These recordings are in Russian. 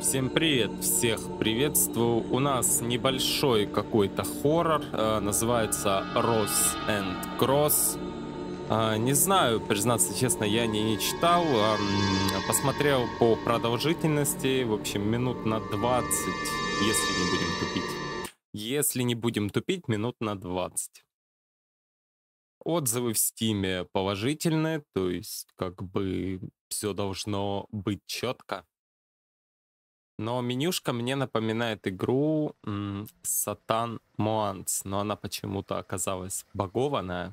Всем привет, всех приветствую. У нас небольшой какой-то хоррор, называется Rose and Cross. Не знаю, признаться честно, я не читал, посмотрел по продолжительности, в общем, минут на 20, если не будем тупить. Если не будем тупить, минут на 20. Отзывы в Стиме положительные, то есть как бы все должно быть четко. Но менюшка мне напоминает игру Satan Moans, но она почему-то оказалась багованная.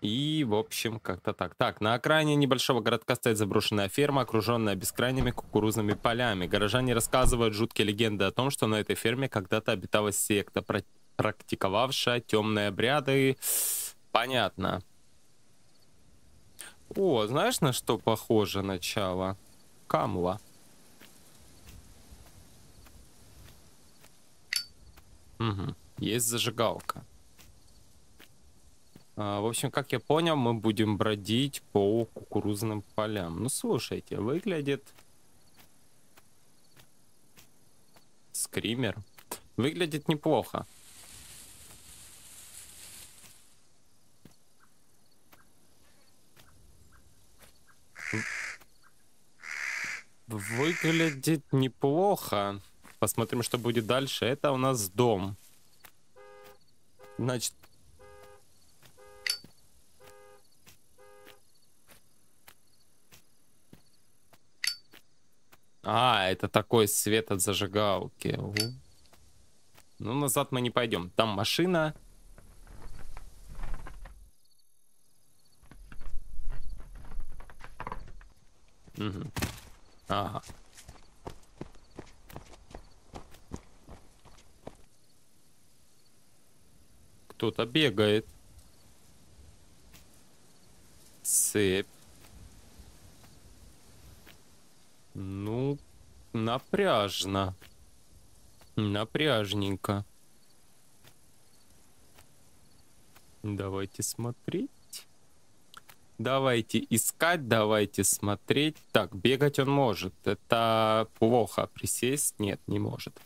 И, в общем, как-то так. Так, на окраине небольшого городка стоит заброшенная ферма, окруженная бескрайними кукурузными полями. Горожане рассказывают жуткие легенды о том, что на этой ферме когда-то обитала секта, практиковавшая темные обряды. Понятно. О, знаешь, на что похоже начало? Камла. Угу. Есть зажигалка. В общем, как я понял, мы будем бродить по кукурузным полям. Ну, слушайте, выглядит... Скример. Выглядит неплохо. Выглядит неплохо. Посмотрим, что будет дальше. Это у нас дом. Значит... А, это такой свет от зажигалки. Угу. Ну, назад мы не пойдем. Там машина. Угу. Ага. Кто-то бегает. Цепь. Ну, напряжно. Напряжненько. Давайте смотреть. Давайте искать, давайте смотреть. Так, бегать он может. Это плохо. Присесть? Нет, не может.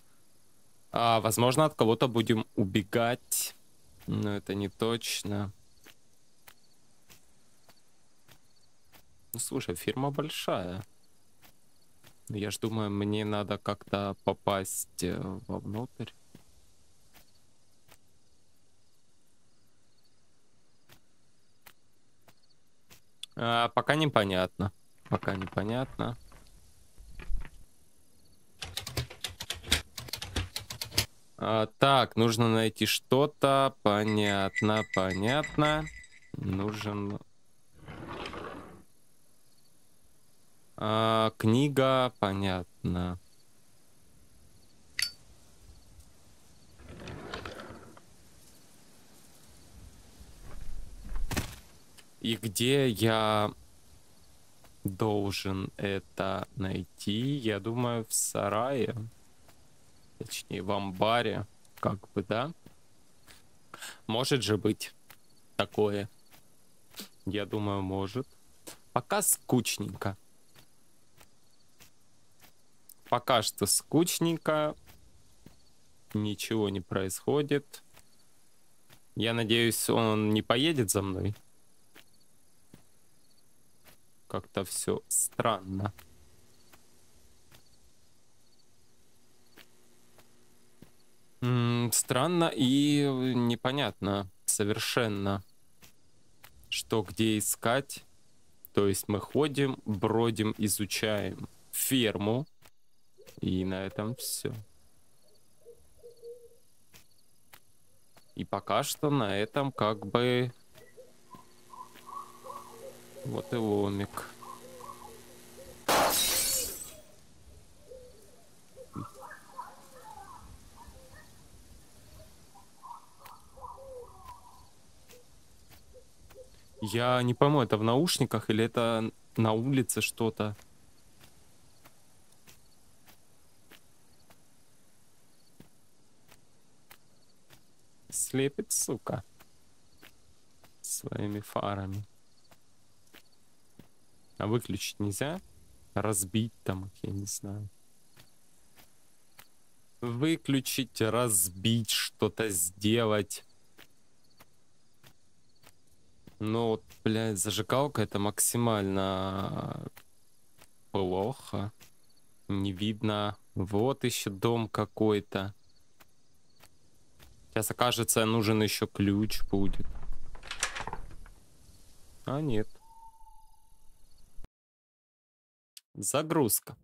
А, возможно, от кого-то будем убегать. Но это не точно. Ну, слушай, фирма большая. Я ж думаю, мне надо как-то попасть вовнутрь. А, пока непонятно. Пока непонятно. А, так, нужно найти что-то. Понятно, понятно. Нужен... А, книга, понятно. И где я должен это найти? Я думаю, в сарае. Точнее, в амбаре. Как бы, да? Может же быть такое. Я думаю, может. Пока скучненько. Пока что скучненько. Ничего не происходит. Я надеюсь, он не поедет за мной. Как-то все странно. Странно и непонятно совершенно, что где искать. То есть мы ходим, бродим, изучаем ферму. И на этом все. И пока что на этом как бы... Вот и ломик. Я не пойму, это в наушниках или это на улице что-то? Слепит, сука, своими фарами. А выключить нельзя? Разбить там, я не знаю. выключить, разбить, что-то сделать. Ну вот, блядь, зажигалка — это максимально плохо. Не видно. Вот еще дом какой-то. Сейчас окажется, нужен еще ключ будет. А нет. Загрузка.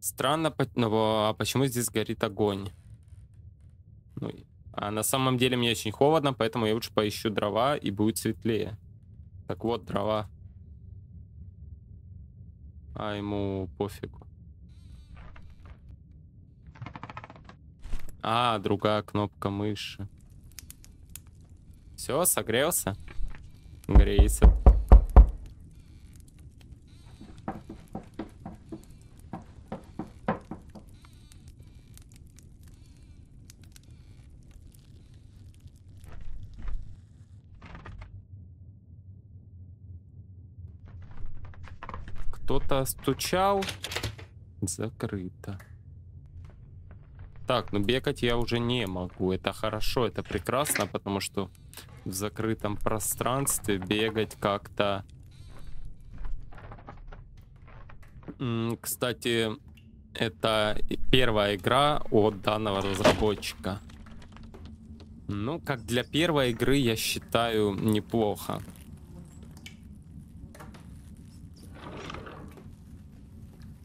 Странно, но почему здесь горит огонь? Ну, а на самом деле мне очень холодно, поэтому я лучше поищу дрова, и будет светлее. Так вот, дрова. А ему пофигу. А, другая кнопка мыши. Все, согрелся? Греется. Кто-то стучал. Закрыто. Так, ну бегать я уже не могу. Это хорошо, это прекрасно, потому что в закрытом пространстве бегать как-то... Кстати, это первая игра от данного разработчика. Ну, как для первой игры, я считаю, неплохо.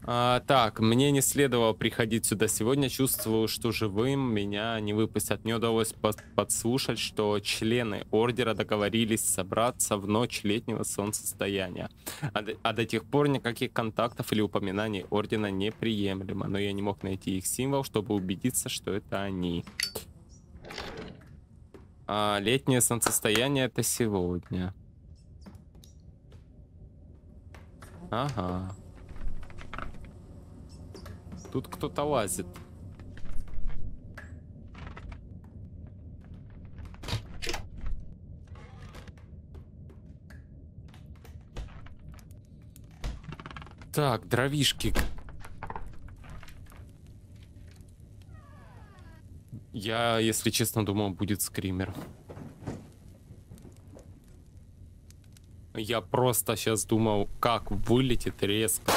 Так, мне не следовало приходить сюда сегодня. Чувствую, что живым меня не выпустят. Мне удалось подслушать, что члены ордера договорились собраться в ночь летнего солнцестояния. А до тех пор никаких контактов или упоминаний ордена неприемлемо. Но я не мог найти их символ, чтобы убедиться, что это они. Летнее солнцестояние — это сегодня. Ага. Тут кто-то лазит. Так, дровишки. Я, если честно, думал, будет скример. Я просто сейчас думал, как вылетит резко.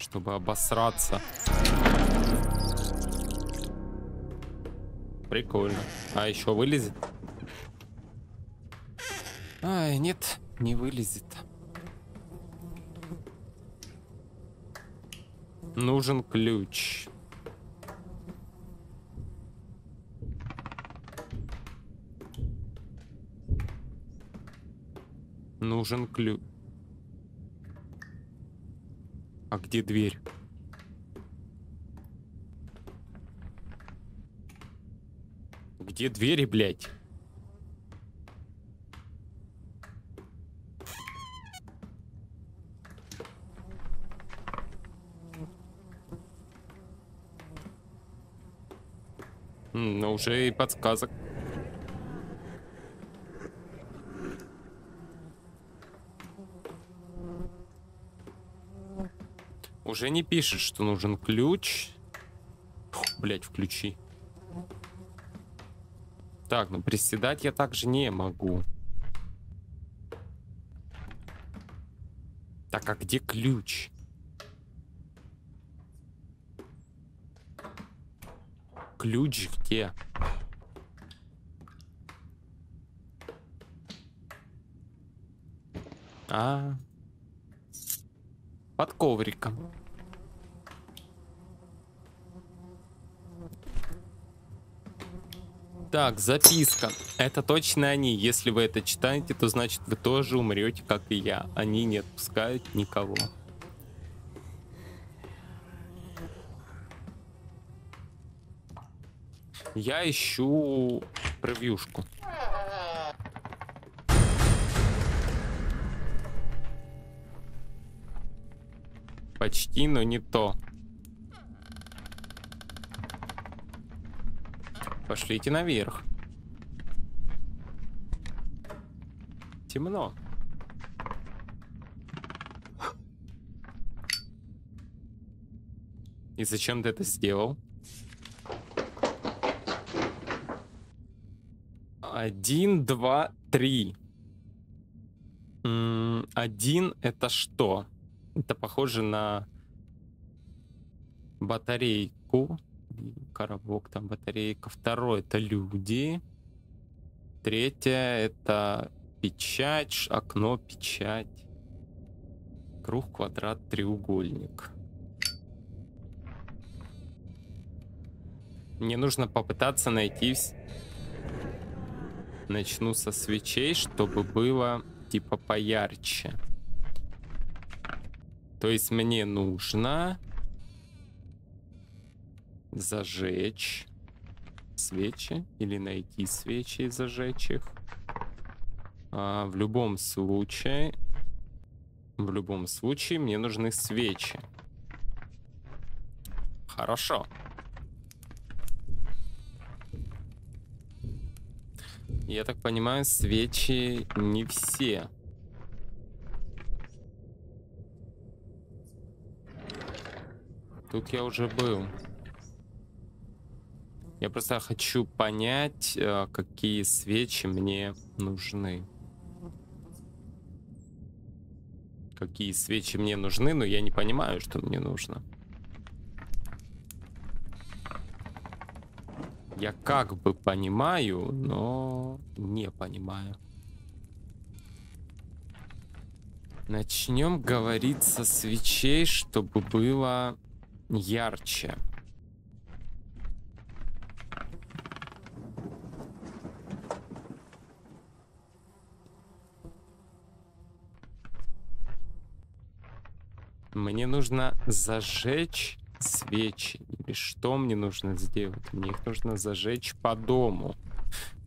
Чтобы обосраться. Прикольно. А еще вылезет? Ай, нет, не вылезет. Нужен ключ. Нужен ключ. А где дверь? Где двери, блядь? Ну, уже и подсказок. Уже не пишет, что нужен ключ. Блять, включи. Так, ну приседать я также не могу. Так, а где ключ? Ключ где? А. Под ковриком. Так, записка. Это точно они. Если вы это читаете, то значит вы тоже умрете, как и я. Они не отпускают никого. Я ищу превьюшку. Почти, но не то. Пошлите наверх. Темно. И зачем ты это сделал? Один, два, три. Один это что? Это похоже на батарейку. Коробок там, батарейка. Второй это люди. Третье это печать, окно, печать. Круг, квадрат, треугольник. Мне нужно попытаться найти... Начну со свечей, чтобы было типа поярче. То есть мне нужно зажечь свечи или найти свечи и зажечь их. В любом случае, мне нужны свечи. Хорошо. Я так понимаю, свечи не все. Тут я уже был. Я просто хочу понять, какие свечи мне нужны. Какие свечи мне нужны, но я не понимаю, что мне нужно. Я как бы понимаю, но не понимаю. Начнем говорить со свечей, чтобы было ярче. Мне нужно зажечь свечи. Или что мне нужно сделать? Мне их нужно зажечь по дому.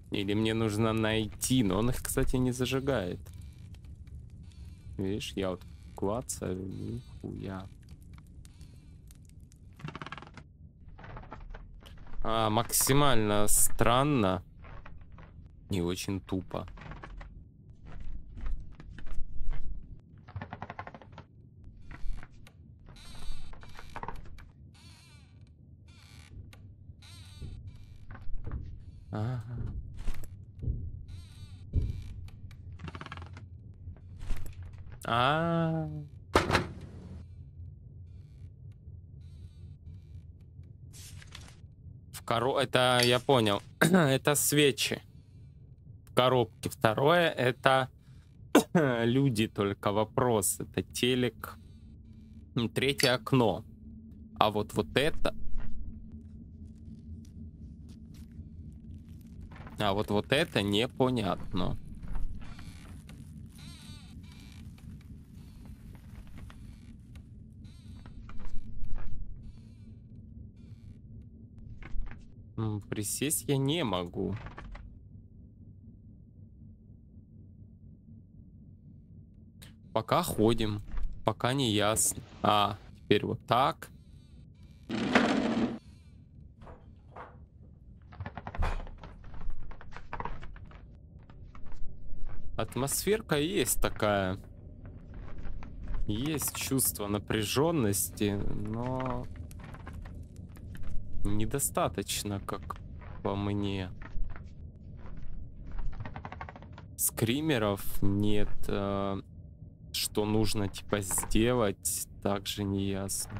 Или мне нужно найти. Но он их, кстати, не зажигает. Видишь, я вот клацаю. Нихуя. Максимально странно. И очень тупо. Ага. Это я понял. Это свечи в коробке. Второе это люди, только вопрос. Это телек. Третье окно. А вот это. А вот это непонятно. Присесть я не могу. Пока ходим. Пока не ясно. А, теперь вот так. Атмосферка есть такая. Есть чувство напряженности, но недостаточно, как по мне. Скримеров нет. Что нужно типа сделать, также не ясно.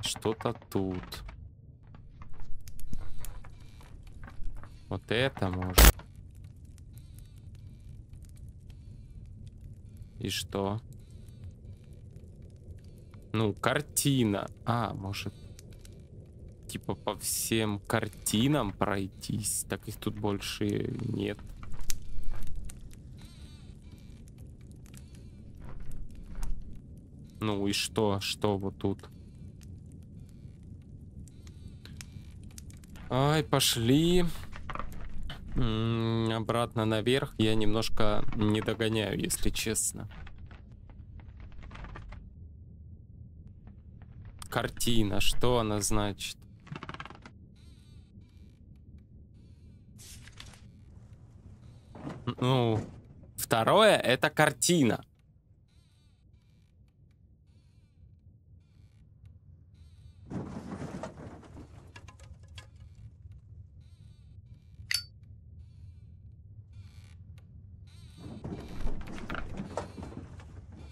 Что-то тут. Вот это может. И что? Ну, картина. А, может. Типа по всем картинам пройтись. Так их тут больше нет. Ну и что? Что вот тут? Ай, пошли обратно наверх. Я немножко не догоняю, если честно. Картина, что она значит? Ну, второе — это картина.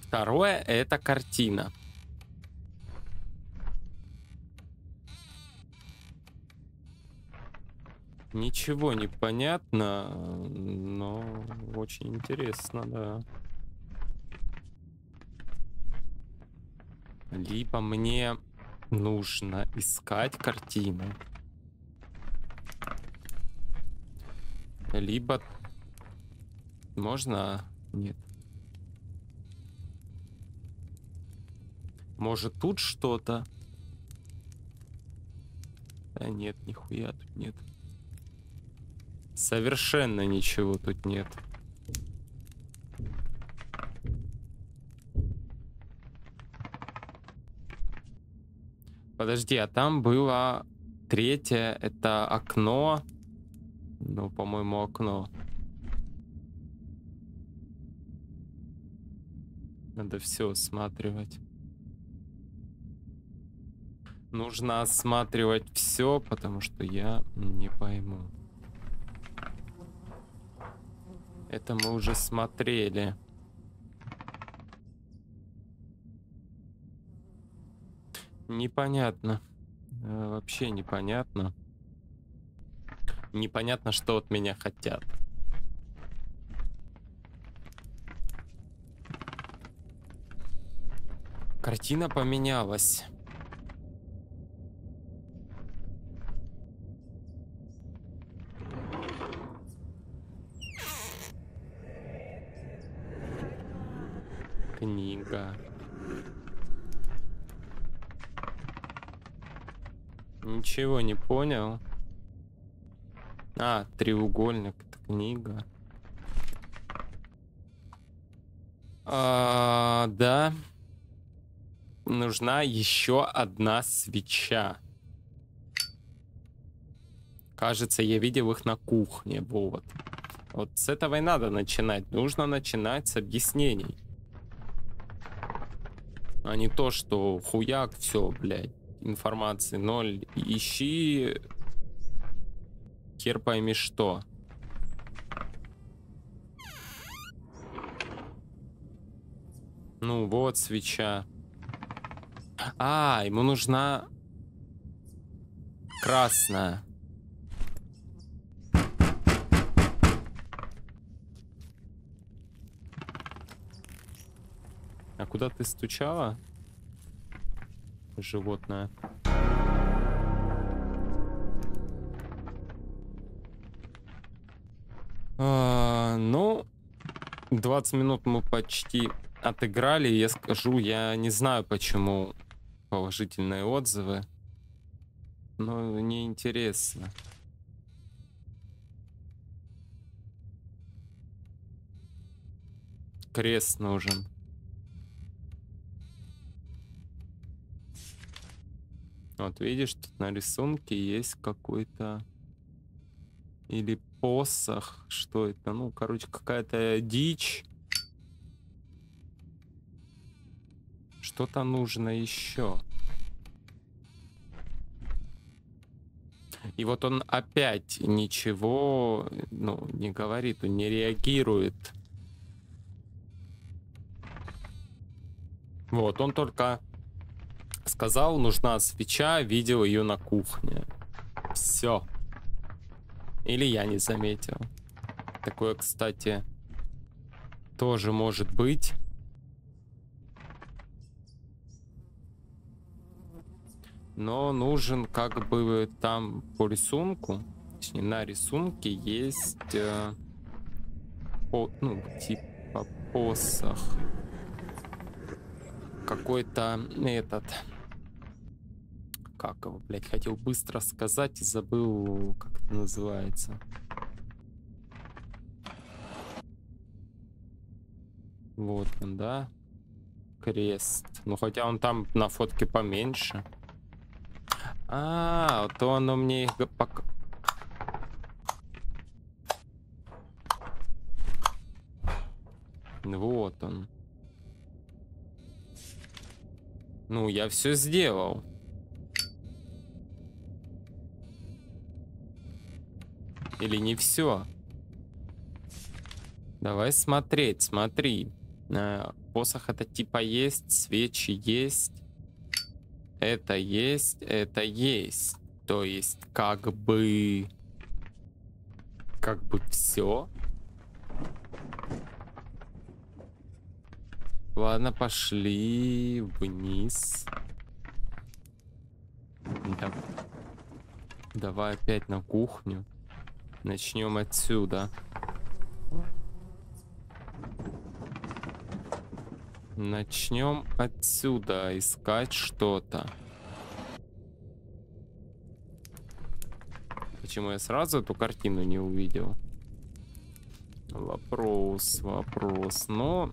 Второе — это картина. Ничего не понятно, но очень интересно, да. Либо мне нужно искать картину, либо... Можно? Нет. Может, тут что-то? Да нет, нихуя тут нет. Совершенно ничего тут нет. Подожди, а там было третье, это окно. Ну, по-моему, окно. Надо все осматривать. Нужно осматривать все, потому что я не пойму. Это мы уже смотрели. Непонятно. Вообще непонятно. Непонятно, что от меня хотят. Картина поменялась. Книга. Ничего не понял. А, треугольник, это книга. Да. Нужна еще одна свеча. Кажется, я видел их на кухне. Вот. Вот с этого и надо начинать. Нужно начинать с объяснений. А не то, что хуяк, все, блядь, информации ноль. Ищи, хер пойми что. Ну вот, свеча. А, ему нужна красная. А куда ты стучала, животное? Ну, 20 минут мы почти отыграли. Я скажу, я не знаю, почему положительные отзывы. Но неинтересно. Крест нужен. Вот видишь, тут на рисунке есть какой-то или посох, что это, ну, короче, какая-то дичь. Что-то нужно еще. И вот он опять ничего, ну, не говорит, он не реагирует. Вот, он только... сказал, нужна свеча, видел ее на кухне. Все. Или я не заметил. Такое, кстати, тоже может быть. Но нужен как бы там по рисунку, точнее на рисунке есть ну, типа посох. Какой-то этот... Как его, блядь, хотел быстро сказать и забыл, как это называется. Вот он, да? Крест. Ну, хотя он там на фотке поменьше. А, то оно мне их пока... Вот он. Ну, я все сделал. Или не все? Давай смотреть, смотри. Посох это типа есть, свечи есть. Это есть, это есть. То есть как бы... Как бы все. Ладно, пошли вниз. Давай опять на кухню. Начнем отсюда. Начнем отсюда искать что-то. Почему я сразу эту картину не увидел? Вопрос, вопрос. Но...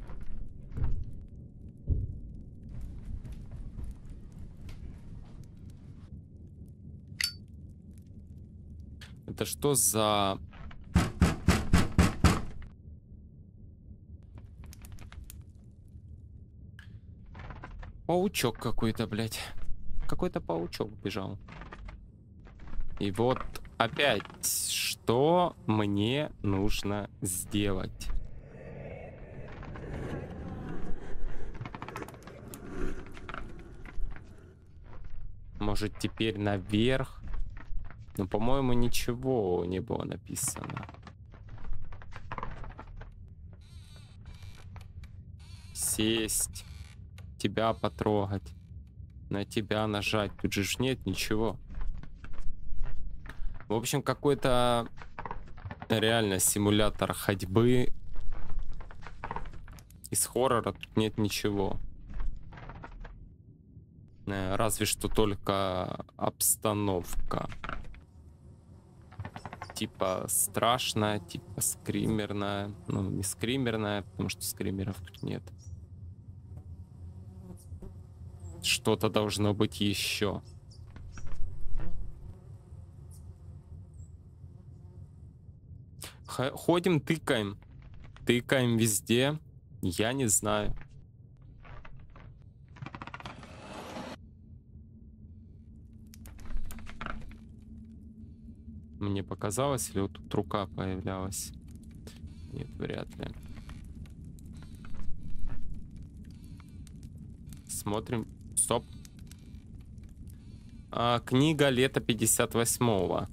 Это что за... Паучок какой-то, блядь. Какой-то паучок бежал. И вот опять, что мне нужно сделать? Может, теперь наверх? Ну, по-моему, ничего не было написано. Сесть. Тебя потрогать. На тебя нажать. Тут же ж нет ничего. В общем, какой-то реально симулятор ходьбы. Из хоррора тут нет ничего. Разве что только обстановка. Типа страшная, типа скримерная. Ну, не скримерная, потому что скримеров тут нет. Что-то должно быть еще. Ходим, тыкаем. Тыкаем везде. Я не знаю. Мне показалось, или вот тут рука появлялась? Нет, вряд ли. Смотрим. Стоп. Книга лета 58-го.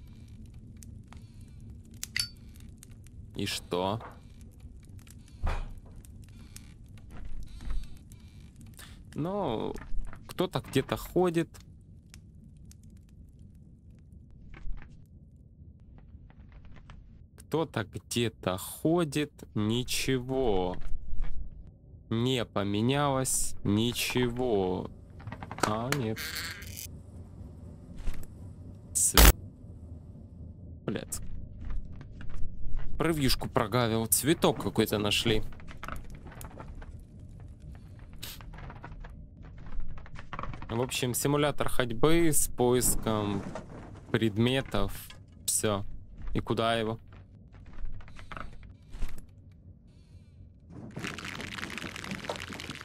И что? Ну, кто-то где-то ходит. Кто-то где-то ходит, ничего не поменялось, ничего. А, нет. Блядь. Превьюшку прогавил, цветок какой-то нашли. В общем, симулятор ходьбы с поиском предметов. Все. И куда его?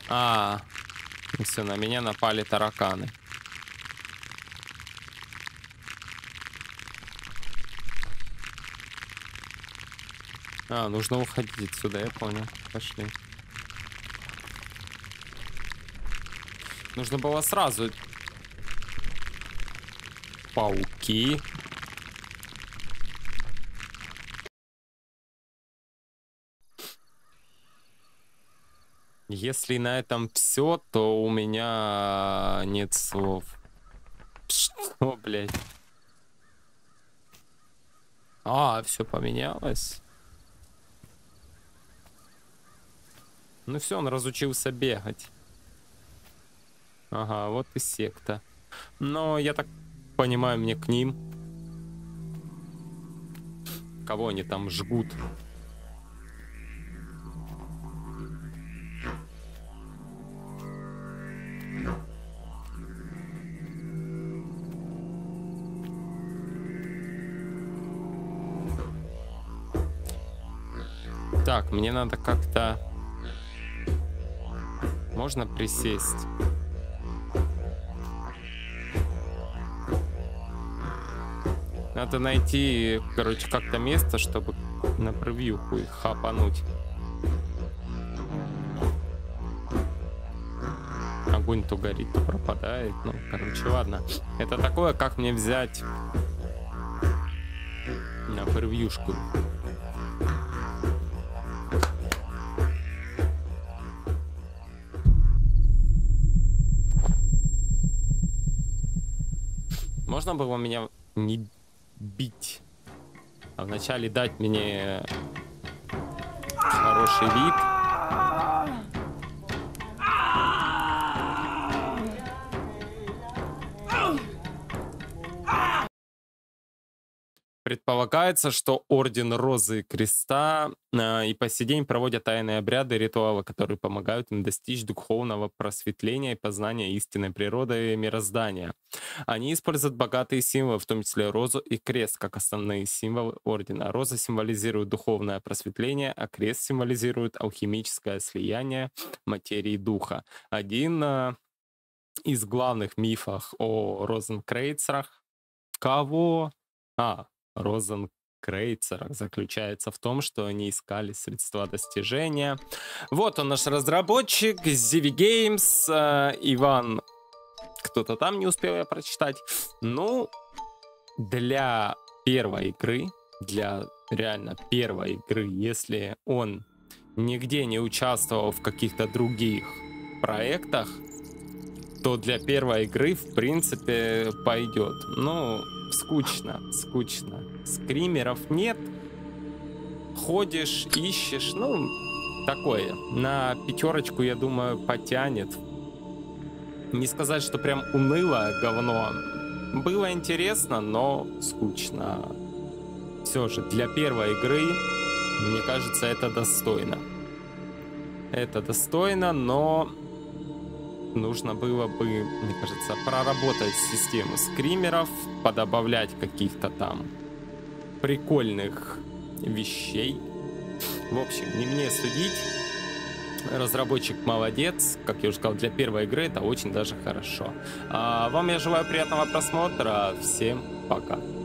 А, все, на меня напали тараканы. А, нужно уходить отсюда, я понял. Пошли. Нужно было сразу. Пауки. Если на этом все, то у меня нет слов. Что, блядь? А, все поменялось. Ну все, он разучился бегать. Ага, вот и секта. Но я так понимаю, мне к ним. Кого они там жгут? Так, мне надо как-то Можно присесть. Надо найти, короче, как-то место, чтобы на превьюху их хапануть. Огонь то горит, то пропадает. Ну, короче, ладно. Это такое, как мне взять на превьюшку. Можно было меня не бить, а вначале дать мне хороший вид. Предполагается, что Орден Розы и Креста и по сей день проводят тайные обряды и ритуалы, которые помогают им достичь духовного просветления и познания истинной природы и мироздания. Они используют богатые символы, в том числе розу и крест, как основные символы Ордена. Роза символизирует духовное просветление, а крест символизирует алхимическое слияние материи и духа. Один из главных мифов о розенкрейцерах... Кого? Розенкрейцерах заключается в том, что они искали средства достижения. Вот он, наш разработчик, Zivi Games, Иван, кто-то там, не успел я прочитать. Ну, для первой игры, для реально первой игры, если он нигде не участвовал в каких-то других проектах, то для первой игры, в принципе, пойдет. Ну... Скучно, скучно. Скримеров нет. Ходишь, ищешь. Ну, такое. На пятерочку, я думаю, потянет. Не сказать, что прям уныло говно. Было интересно, но скучно. Все же, для первой игры, мне кажется, это достойно. Это достойно, но... Нужно было бы, мне кажется, проработать систему скримеров, подобавлять каких-то там прикольных вещей. В общем, не мне судить. Разработчик молодец. Как я уже сказал, для первой игры это очень даже хорошо. А вам я желаю приятного просмотра. Всем пока.